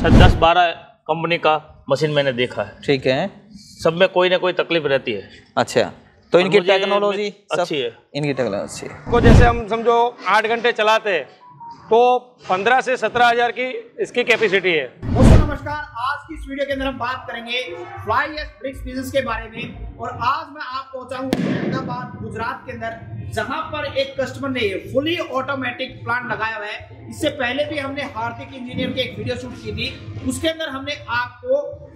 Sir 10-12 company का machine मैंने देखा है, ठीक है, सब में कोई ना कोई तकलीफ रहती है। अच्छा, तो इनकी टेक्नोलॉजी अच्छी है, इनकी टेक्नोलॉजी अच्छी है। जैसे हम समझो 8 घंटे चलाते हैं तो 15 से 17 हज़ार की इसकी कैपेसिटी है। नमस्कार, आज की इस वीडियो के अंदर हम बात करेंगे फ्लाई एश ब्रिक्स बिजनेस के बारे में, और आज मैं आपको पहुंचाऊंगा अहमदाबाद गुजरात के अंदर, जहां पर एक कस्टमर ने फुली ऑटोमेटिक प्लांट लगाया हुआ है। इससे पहले भी हमने हार्दिक इंजीनियर की एक वीडियो शूट की थी, उसके अंदर हमने आपको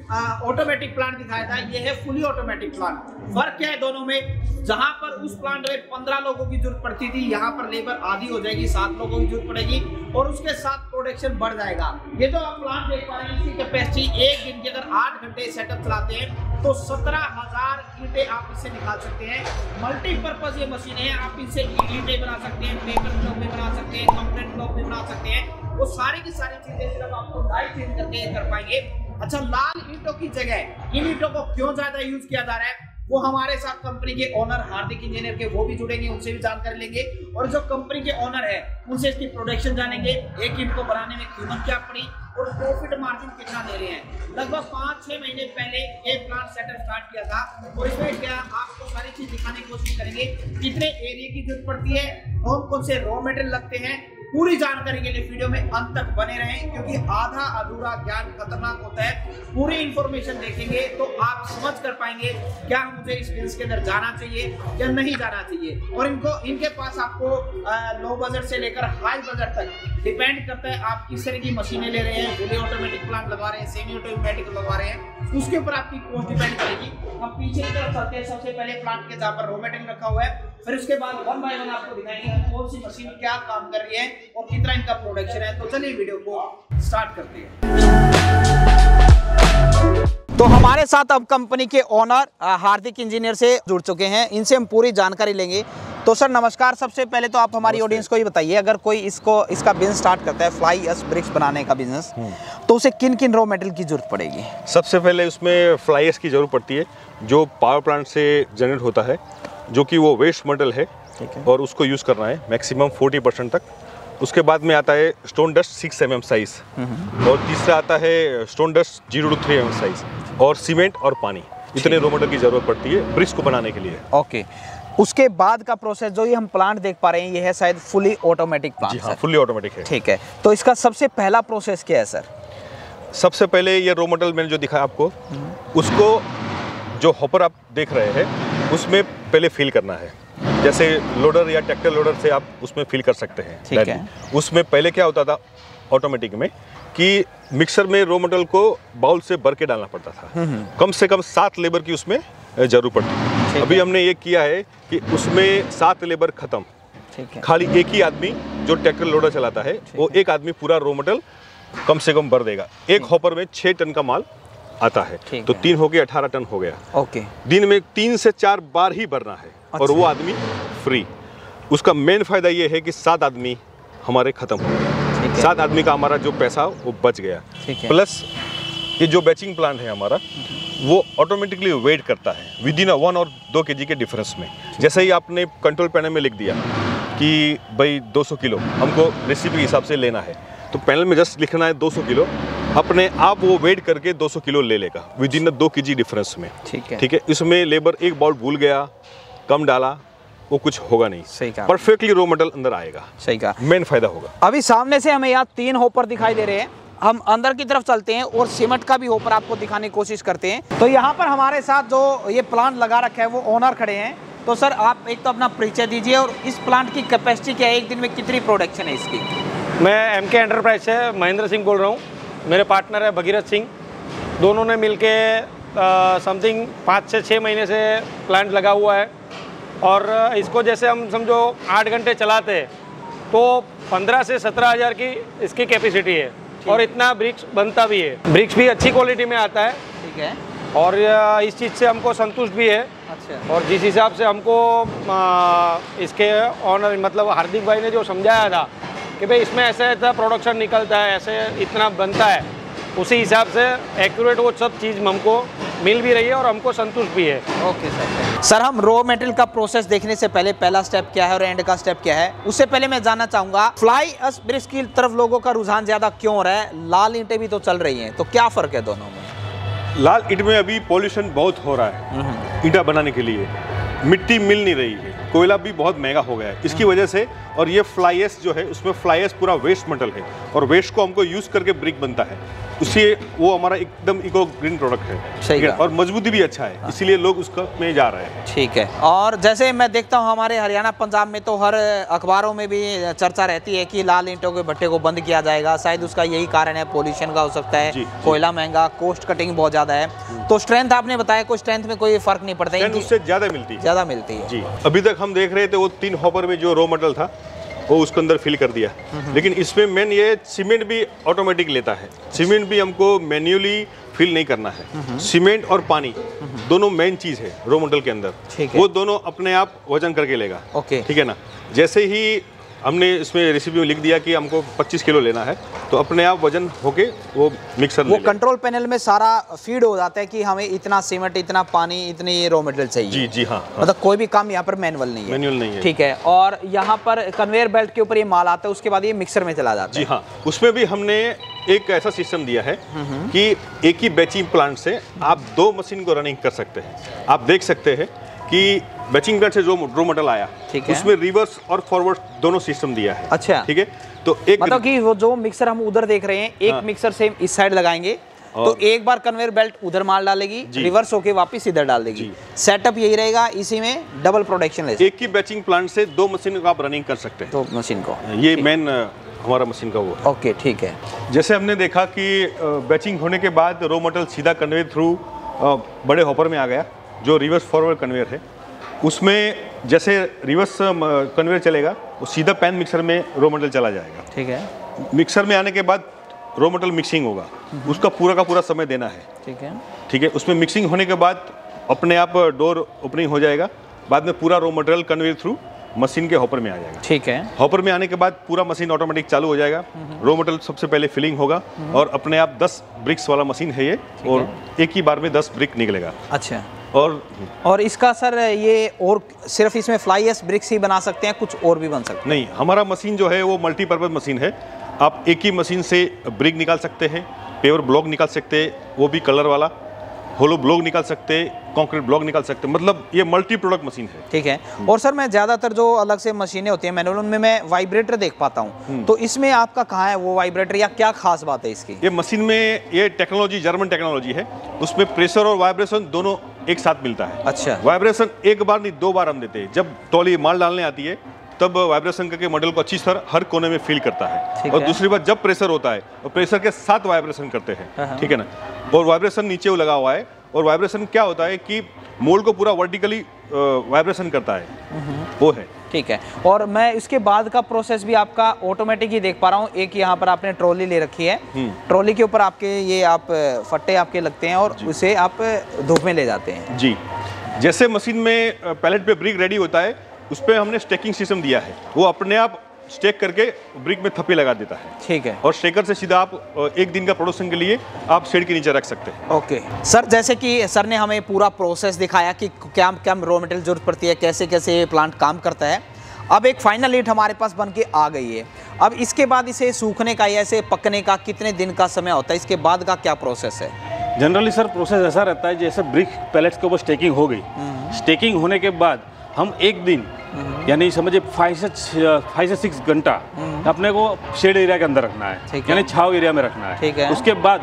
ऑटोमेटिक प्लांट दिखाया था। यह है फुली ऑटोमेटिक प्लांट। फर्क क्या है दोनों में, जहां पर उस प्लांट में 15 लोगों की जरूरत पड़ती थी, यहाँ पर लेबर आधी हो जाएगी, 7 लोगों की जरूरत पड़ेगी और उसके साथ प्रोडक्शन बढ़ जाएगा। ये जो आप प्लांट देख पा रहे हैं, इसकी कैपेसिटी एक दिन के अगर 8 घंटे सेटअप चलाते हैं तो 17,000 ईंटें आप इससे निकाल सकते हैं। मल्टीपर्पज ये मशीन है, आप इससे ईंटें बना सकते हैं, पेपर ब्लॉक में बना सकते हैं, कंक्रीट ब्लॉक में बना सकते हैं। वो सारी की सारी चीजें सिर्फ आपको 2.5 दिन करके कर पाएंगे। अच्छा, लाल ईंटों की जगह इन ईंटों को क्यों ज्यादा यूज किया जा रहा है, वो हमारे साथ कंपनी के ओनर हार्दिक इंजीनियर के वो भी जुड़ेंगे, उनसे भी जानकारी लेंगे, और जो कंपनी के ओनर है उनसे इसकी प्रोडक्शन जानेंगे, एक ईंट को बनाने में कीमत क्या पड़ी और प्रॉफिट मार्जिन कितना दे रहे हैं। लगभग 5-6 महीने पहले ये प्लांट सेटअप स्टार्ट किया था, और इसमें क्या आपको सारी चीज दिखाने की कोशिश करेंगे, कितने एरिया की जरूरत पड़ती है, कौन कौन से रॉ मटेरियल लगते हैं। पूरी जानकारी के लिए वीडियो में अंत तक बने रहें, क्योंकि आधा अधूरा ज्ञान खतरनाक होता है। पूरी इंफॉर्मेशन देखेंगे तो आप समझ कर पाएंगे क्या मुझे इस बिजनेस के अंदर जाना चाहिए या नहीं जाना चाहिए। और इनके पास आपको लो बजट से लेकर हाई बजट तक डिपेंड करता है, आप किस तरह की मशीनें ले रहे हैं, फुली ऑटोमेटिक प्लांट लगा रहे हैं, सेमी ऑटोमेटिक लगा रहे हैं, उसके ऊपर आपकी कॉस्ट डिपेंड करेगी। हम पीछे की तरफ चलते हैं, सबसे पहले प्लांट के जहाँ पर रॉ मटेरियल रखा हुआ है, फिर उसके बाद 1 बाय 1 आपको दिखाएंगे कौन सी मशीन क्या काम कर रही है और कितना इनका प्रोडक्शन है। तो चलिए वीडियो को स्टार्ट करते हैं। तो हमारे साथ अब कंपनी के ओनर हार्दिक इंजीनियर से जुड़ चुके हैं, इनसे हम पूरी जानकारी लेंगे। तो सर नमस्कार, सबसे पहले तो आप हमारी ऑडियंस को ये बताइए, अगर कोई इसका बिजनेस स्टार्ट करता है, फ्लाई एश ब्रिक्स बनाने का बिजनेस, तो उसे किन किन रॉ मटेरियल की जरूरत पड़ेगी? सबसे पहले उसमें फ्लाई एश की जरूरत पड़ती है, जो पावर प्लांट से जनरेट होता है, जो कि वो वेस्ट मटेरियल है और उसको यूज़ करना है मैक्सिमम 40% तक। उसके बाद में आता है स्टोन डस्ट 6 mm साइज, और तीसरा आता है stone dust 0 to 3 mm size, और सीमेंट और पानी। इतने रॉ मटेरियल की ज़रूरत पड़ती है ब्रिक्स को बनाने के लिए। ओके, उसके बाद का प्रोसेस जो ये हम प्लांट देख पा रहे हैं, ये है शायद फुली ऑटोमेटिक प्लांट। हाँ, फुली ऑटोमेटिक है। ठीक है, तो इसका सबसे पहला प्रोसेस क्या है सर? सबसे पहले ये रॉ मटेरियल मैंने जो दिखाया आपको, उसको जो हॉपर आप देख रहे हैं उसमें पहले फिल करना है, जैसे लोडर या ट्रैक्टर लोडर से आप उसमें फिल कर सकते हैं। ठीक है। उसमें पहले क्या होता था ऑटोमेटिक में, कि मिक्सर में रॉ मटेरियल को बाउल से भर के डालना पड़ता था, कम से कम 7 लेबर की उसमें जरूरत पड़ती। अभी हमने ये किया है कि उसमें 7 लेबर खत्म। ठीक है। खाली एक ही आदमी जो ट्रैक्टर लोडर चलाता है, वो एक आदमी पूरा रॉ मटेरियल कम से कम भर देगा। एक हॉपर में 6 टन का माल आता है, तो 3 हो गया 18 टन हो गया। ओके, दिन में 3 से 4 बार ही भरना है। अच्छा। और वो आदमी फ्री। उसका मेन फायदा ये है कि 7 आदमी हमारे खत्म हो गए, 7 आदमी का हमारा जो पैसा वो बच गया। प्लस ये जो बैचिंग प्लांट है हमारा, वो ऑटोमेटिकली वेट करता है विद इन 1 और 2 kg के डिफरेंस में। जैसे ही आपने कंट्रोल पैनल में लिख दिया कि भाई 200 किलो हमको रेसिपी के हिसाब से लेना है, तो पैनल में जस्ट लिखना है 200 किलो, अपने आप वो वेट करके 200 किलो ले लेगा विद इन 2 kg डिफरेंस में। ठीक है, ठीक है। इसमें लेबर एक बाउल भूल गया, कम डाला, वो कुछ होगा नहीं। सही कहा, परफेक्टली रॉ मटेरियल अंदर आएगा। सही कहा, मेन फायदा होगा। अभी सामने से हमें यहाँ 3 हॉपर दिखाई दे रहे हैं, हम अंदर की तरफ चलते हैं और सीमेंट का भी हॉपर आपको दिखाने की कोशिश करते हैं। तो यहाँ पर हमारे साथ जो ये प्लांट लगा रखा है वो ओनर खड़े हैं। तो सर आप एक तो अपना परिचय दीजिए, और इस प्लांट की कैपेसिटी क्या है, एक दिन में कितनी प्रोडक्शन है इसकी? मैं MK एंटरप्राइज से महेंद्र सिंह बोल रहा हूँ, मेरे पार्टनर है भगीरथ सिंह। दोनों ने मिलके समथिंग 5 से 6 महीने से प्लांट लगा हुआ है, और इसको जैसे हम समझो 8 घंटे चलाते हैं तो 15 से 17 हज़ार की इसकी कैपेसिटी है, और इतना ब्रिक्स बनता भी है। ब्रिक्स भी अच्छी क्वालिटी में आता है। ठीक है। और इस चीज़ से हमको संतुष्ट भी है। अच्छा। और जिस हिसाब से हमको इसके ऑनर मतलब हार्दिक भाई ने जो समझाया था कि भाई इसमें ऐसा ऐसा प्रोडक्शन निकलता है, ऐसे इतना बनता है, उसी हिसाब से एक्यूरेट वो सब चीज़ हमको मिल भी रही है और हमको संतुष्ट भी है। ओके सर, हम रॉ मटेरियल का प्रोसेस देखने से पहले पहला स्टेप क्या है और एंड का स्टेप क्या है उससे पहले मैं जानना चाहूँगा, फ्लाई अस ब्रिज की तरफ लोगों का रुझान ज़्यादा क्यों हो रहा है? लाल ईंटें भी तो चल रही हैं, तो क्या फ़र्क है दोनों में? लाल ईंट में अभी पॉल्यूशन बहुत हो रहा है, ईंटा बनाने के लिए मिट्टी मिल नहीं रही है, कोयला भी बहुत महंगा हो गया है इसकी वजह से। और ये फ्लाई ऐश जो है उसमें फ्लाई ऐश पूरा वेस्ट मटेरियल है और वेस्ट को हमको यूज़ करके ब्रिक बनता है, उसी वो हमारा एकदम इको ग्रीन प्रोडक्ट है। ठीक है, और मजबूती भी अच्छा है, इसीलिए लोग उसका में जा रहे हैं। ठीक है, और जैसे मैं देखता हूँ हमारे हरियाणा पंजाब में तो हर अखबारों में भी चर्चा रहती है कि लाल ईंटों के भट्टे को बंद किया जाएगा, शायद उसका यही कारण है, पॉल्यूशन का हो सकता है, कोयला महंगा, कॉस्ट कटिंग बहुत ज़्यादा है। तो स्ट्रेंथ आपने बताया कोई स्ट्रेंथ में कोई फर्क नहीं पड़ता है, उससे ज़्यादा मिलती है, ज़्यादा मिलती है जी। अभी तक हम देख रहे थे वो 3 हॉपर में जो रॉ मटेरियल था वो उसके अंदर फिल कर दिया, लेकिन इसमें मेन ये सीमेंट भी ऑटोमेटिक लेता है, सीमेंट भी हमको मैन्युअली फिल नहीं करना है। सीमेंट और पानी दोनों मेन चीज़ है रॉ मटेरियल के अंदर, वो दोनों अपने आप वजन करके लेगा। ओके, ठीक है ना। जैसे ही हमने इसमें रेसिपी में लिख दिया कि हमको 25 किलो लेना है तो अपने आप वजन होके वो मिक्सर वो कंट्रोल पैनल में सारा फीड हो जाता है कि हमें इतना सीमेंट, इतना पानी, इतनी रॉ मटेरियल चाहिए। जी जी हाँ, मतलब कोई भी काम यहाँ पर मैनुअल नहीं है, ठीक है। और यहाँ पर कन्वेयर बेल्ट के ऊपर ये माल आता है, उसके बाद ये मिक्सर में चला जाता है। जी हाँ, उसमें भी हमने एक ऐसा सिस्टम दिया है कि एक ही बैचिंग प्लांट से आप 2 मशीन को रनिंग कर सकते हैं। आप देख सकते हैं कि बैचिंग प्लांट से जो रॉ मटेरियल आया, उसमें रिवर्स और फॉरवर्ड दोनों सिस्टम दिया है। अच्छा, ठीक है। तो एक मतलब कि वो जो मिक्सर हम उधर देख रहे हैं, एक मिक्सर सेम इस साइड लगाएंगे तो एक बार कन्वेयर बेल्ट उधर माल डालेगी, रिवर्स होके वापस इधर डाल देगी। सेटअप यही रहेगा, इसी में डबल प्रोडक्शन है। एक ही बैचिंग प्लांट से 2 मशीन को आप रनिंग कर सकते हैं, 2 मशीन को, ये मेन हमारा मशीन का वो। ओके, ठीक है। जैसे हमने देखा कि बैचिंग होने के बाद रॉ मटेरियल सीधा कन्वेयर थ्रू बड़े हॉपर में आ गया जो रिवर्स फॉरवर्ड कन्वेयर है, उसमें जैसे रिवर्स कन्वेयर चलेगा वो सीधा पैन मिक्सर में रॉ मटेरियल चला जाएगा। ठीक है, मिक्सर में आने के बाद रॉ मटेरियल मिक्सिंग होगा, उसका पूरा का पूरा समय देना है। ठीक है, ठीक है। उसमें मिक्सिंग होने के बाद अपने आप डोर ओपनिंग हो जाएगा, बाद में पूरा raw material conveyor through machine के हॉपर में आ जाएगा। ठीक है, हॉपर में आने के बाद पूरा मशीन ऑटोमेटिक चालू हो जाएगा, रॉ मटेरियल सबसे पहले फिलिंग होगा और अपने आप 10 ब्रिक्स वाला मशीन है ये, और एक ही बार में 10 ब्रिक निकलेगा। अच्छा, और इसका सर ये और सिर्फ इसमें फ्लाई ऐश ब्रिक्स ही बना सकते हैं, कुछ और भी बन सकते हैं? नहीं, हमारा मशीन जो है वो मल्टीपर्पज़ मशीन है, आप एक ही मशीन से ब्रिक निकाल सकते हैं, पेवर ब्लॉक निकाल सकते हैं, वो भी कलर वाला, होलो ब्लॉक निकाल सकते हैं, कंक्रीट ब्लॉक निकाल सकते हैं, मतलब ये मल्टी प्रोडक्ट मशीन है। ठीक है। और सर मैं ज़्यादातर जो अलग से मशीनें होती हैं मैनुअल, उनमें मैं वाइब्रेटर देख पाता हूँ, तो इसमें आपका कहाँ है वो वाइब्रेटर, या क्या खास बात है इसकी? ये मशीन में ये टेक्नोलॉजी जर्मन टेक्नोलॉजी है, उसमें प्रेशर और वाइब्रेशन दोनों एक साथ मिलता है। अच्छा, वाइब्रेशन एक बार नहीं 2 बार हम देते हैं, जब ट्रॉली माल डालने आती है तब वाइब्रेशन करके मॉडल को अच्छी तरह हर कोने में फील करता है, और दूसरी बार जब प्रेशर होता है और प्रेशर के साथ वाइब्रेशन करते हैं। ठीक है ना, और वाइब्रेशन नीचे वो लगा हुआ है, और वाइब्रेशन क्या होता है कि मोल्ड को पूरा वर्टिकली वाइब्रेशन करता है, वो है। ठीक है, और मैं इसके बाद का प्रोसेस भी आपका ऑटोमेटिक ही देख पा रहा हूँ। एक यहाँ पर आपने ट्रॉली ले रखी है, ट्रॉली के ऊपर आपके ये आप फट्टे आपके लगते हैं और उसे आप धूप में ले जाते हैं। जी, जैसे मशीन में पैलेट पे ब्रिक रेडी होता है, उस पर हमने स्टेकिंग सिस्टम दिया है, वो अपने आप स्टेक करके ब्रिक में थप्पे लगा देता है। ठीक है, और स्टेकर से सीधा आप एक दिन का प्रोडक्शन के लिए आप शेड के नीचे रख सकते हैं। ओके सर, जैसे कि सर ने हमें पूरा प्रोसेस दिखाया कि क्या क्या रॉ मटेरियल जरूरत पड़ती है, कैसे कैसे प्लांट काम करता है। अब एक फाइनल ईंट हमारे पास बन के आ गई है, अब इसके बाद इसे सूखने का या इसे पकने का कितने दिन का समय होता है, इसके बाद का क्या प्रोसेस है? जनरली सर प्रोसेस ऐसा रहता है, जैसे ब्रिक पैलेट्स के ऊपर स्टेकिंग हो गई, स्टेकिंग होने के बाद हम एक दिन यानी समझिए 5 से 6 घंटा अपने को शेड एरिया के अंदर रखना है, यानी छाव एरिया में रखना है। ठीक है, उसके बाद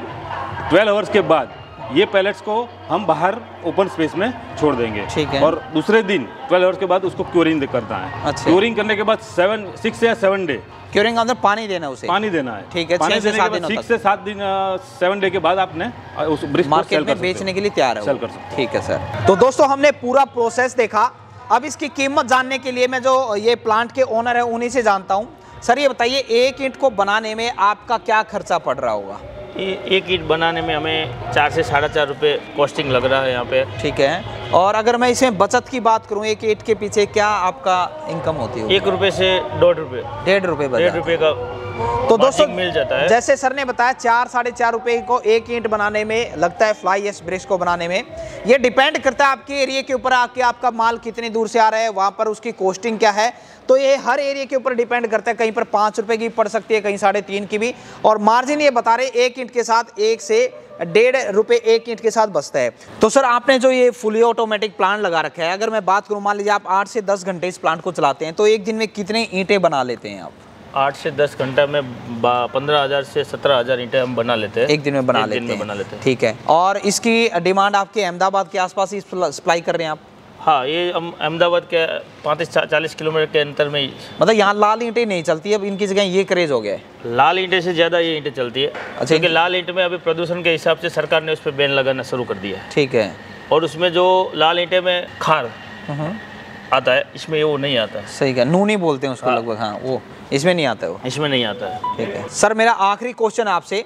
12 आवर्स के बाद ये पैलेट्स को हम बाहर ओपन स्पेस में छोड़ देंगे। ठीक है, और दूसरे दिन 12 आवर्स के बाद उसको क्योरिंग करना है। अच्छा, क्योरिंग करने के बाद 6 या 7 डे क्योरिंग के अंदर पानी देना है, उसे पानी देना है। ठीक है, पानी देने के बाद 6 से 7 दिन 7 डे के बाद आपने उस ब्रिज मार्केट में बेचने के लिए तैयार है, सेल कर सकते हैं। ठीक है सर, तो दोस्तों हमने पूरा प्रोसेस देखा, अब इसकी कीमत जानने के लिए मैं जो ये प्लांट के ओनर है उन्हीं से जानता हूँ। सर ये बताइए, एक ईंट को बनाने में आपका क्या खर्चा पड़ रहा होगा? एक ईंट बनाने में हमें 4 से 4.5 रुपये कॉस्टिंग लग रहा है यहाँ पे। ठीक है, और अगर मैं इसमें बचत की बात करूँ, एक ईंट के पीछे क्या आपका इनकम होती है? 1 रुपये से 1.5 रुपये, 1.5 रुपये का तो दोस्तों मिल जाता है। जैसे सर ने बताया 4-4.5 रुपये को एक ईंट बनाने में लगता है, फ्लाई एश ब्रिज को बनाने में। ये डिपेंड करता है आपके एरिया के ऊपर, आके आपका माल कितनी दूर से आ रहा है, वहाँ पर उसकी कॉस्टिंग क्या है। तो ये हर एरिया के ऊपर डिपेंड करता है, कहीं पर 5 रुपये की पड़ सकती है, कहीं 3.5 की भी। और मार्जिन ये बता रहे एक ईंट के साथ 1 से 1.5 रुपये एक ईंट के साथ बचता है। तो सर आपने जो ये फुली ऑटोमेटिक प्लांट लगा रखा है, अगर मैं बात करूँ, मान लीजिए आप 8 से 10 घंटे इस प्लांट को चलाते हैं, तो एक दिन में कितने ईंटें बना लेते हैं आप? 8 से 10 घंटा में 15,000 से 17,000 ईंटें हम बना लेते हैं, एक दिन में बना लेते हैं। ठीक है, और इसकी डिमांड आपके अहमदाबाद के आसपास ही सप्लाई कर रहे हैं आप? हाँ, ये हम अहमदाबाद के 35-40 किलोमीटर के अंतर में, मतलब यहाँ लाल ईंटें नहीं चलती, अब इनकी जगह ये क्रेज हो गया है, लाल ईंटें से ज़्यादा ये ईंटें चलती है। अच्छा, क्योंकि लाल ईंट में अभी प्रदूषण के हिसाब से सरकार ने उस पर बैन लगाना शुरू कर दिया है। ठीक है, और उसमें जो लाल ईंटें में खार आता है, इसमें वो नहीं आता है। सही है, नूनी बोलते हैं उसको लगभग। हाँ, वो इसमें नहीं आता है, वो इसमें नहीं आता है। ठीक है सर, मेरा आखिरी क्वेश्चन आपसे,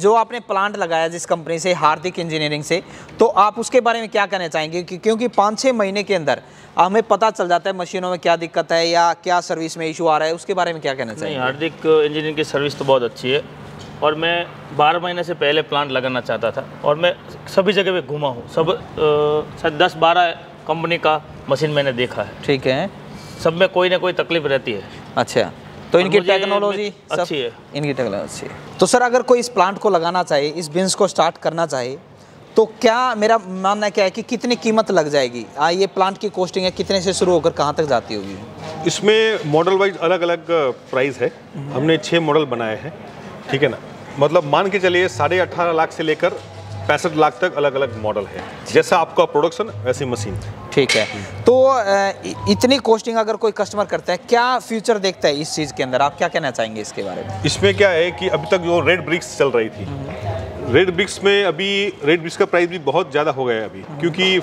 जो आपने प्लांट लगाया जिस कंपनी से, हार्दिक इंजीनियरिंग से, तो आप उसके बारे में क्या कहना चाहेंगे? क्योंकि 5-6 महीने के अंदर हमें पता चल जाता है मशीनों में क्या दिक्कत है या क्या सर्विस में इशू आ रहा है, उसके बारे में क्या कहना चाहिए? हार्दिक इंजीनियरिंग की सर्विस तो बहुत अच्छी है, और मैं 12 महीने से पहले प्लांट लगाना चाहता था, और मैं सभी जगह पर घूमा हूँ, सब 10-12 कंपनी का मशीन मैंने देखा है। ठीक है, सब में कोई ना कोई तकलीफ रहती है। अच्छा, तो इनकी टेक्नोलॉजी अच्छी है, इनकी टेक्नोलॉजी अच्छी है। तो सर अगर कोई इस प्लांट को लगाना चाहे, इस बिजनेस को स्टार्ट करना चाहे, तो क्या, मेरा मानना क्या है कि कितनी कीमत लग जाएगी? ये प्लांट की कॉस्टिंग है, कितने से शुरू होकर कहाँ तक जाती होगी? इसमें मॉडल वाइज अलग अलग प्राइस है, हमने 6 मॉडल बनाए हैं। ठीक है ना, मतलब मान के चलिए 18.5 लाख से लेकर 65 लाख तक अलग अलग मॉडल है, जैसा आपका प्रोडक्शन वैसी मशीन। ठीक है, तो इतनी कॉस्टिंग अगर कोई कस्टमर करता है, क्या फ्यूचर देखता है इस चीज़ के अंदर? आप क्या कहना चाहेंगे इसके बारे में? इसमें क्या है कि अभी तक जो रेड ब्रिक्स चल रही थी, रेड ब्रिक्स में अभी रेड ब्रिक्स का प्राइस भी बहुत ज़्यादा हो गया है अभी, क्योंकि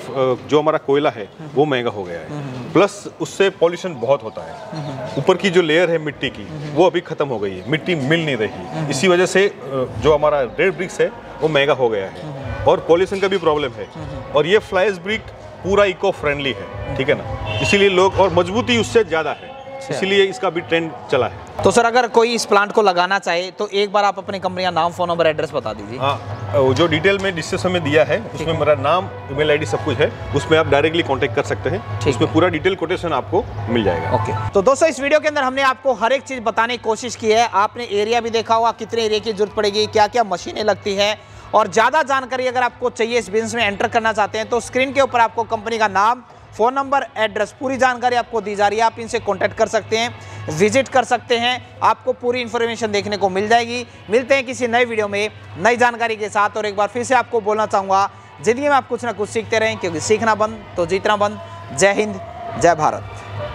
जो हमारा कोयला है वो महंगा हो गया है, प्लस उससे पॉल्यूशन बहुत होता है। ऊपर की जो लेयर है मिट्टी की, वो अभी ख़त्म हो गई है, मिट्टी मिल नहीं रही, इसी वजह से जो हमारा रेड ब्रिक्स है वो महंगा हो गया है, और पॉल्यूशन का भी प्रॉब्लम है। और ये फ्लाई एश ब्रिक पूरा इको फ्रेंडली है, ठीक है ना, इसीलिए लोग, और मजबूती उससे ज़्यादा है, इसीलिए इसका भी ट्रेंड चला है। तो सर अगर कोई इस प्लांट को लगाना चाहे, तो एक बार आप अपनी कंपनी का नाम, फ़ोन नंबर, एड्रेस बता दीजिए। हाँ, जो डिटेल में डिस्क्रिप्शन में दिया है, उसमें मेरा नाम, ईमेल आईडी सब कुछ है, उसमें आप डायरेक्टली कांटेक्ट कर सकते हैं, उसमें पूरा डिटेल कोटेशन आपको मिल जाएगा। ओके, तो दोस्तों इस वीडियो के अंदर हमने आपको हर एक चीज़ बताने की कोशिश की है, आपने एरिया भी देखा होगा, कितने एरिया की जरूरत पड़ेगी, क्या क्या मशीनें लगती है, और ज़्यादा जानकारी अगर आपको चाहिए, इस बिजनेस में एंटर करना चाहते हैं, तो स्क्रीन के ऊपर आपको कंपनी का नाम, फ़ोन नंबर, एड्रेस, पूरी जानकारी आपको दी जा रही है। आप इनसे कॉन्टैक्ट कर सकते हैं, विजिट कर सकते हैं, आपको पूरी इन्फॉर्मेशन देखने को मिल जाएगी। मिलते हैं किसी नए वीडियो में नई जानकारी के साथ। और एक बार फिर से आपको बोलना चाहूँगा, ज़िंदगी में आप कुछ ना कुछ सीखते रहें, क्योंकि सीखना बंद तो जीतना बंद। जय हिंद, जय भारत।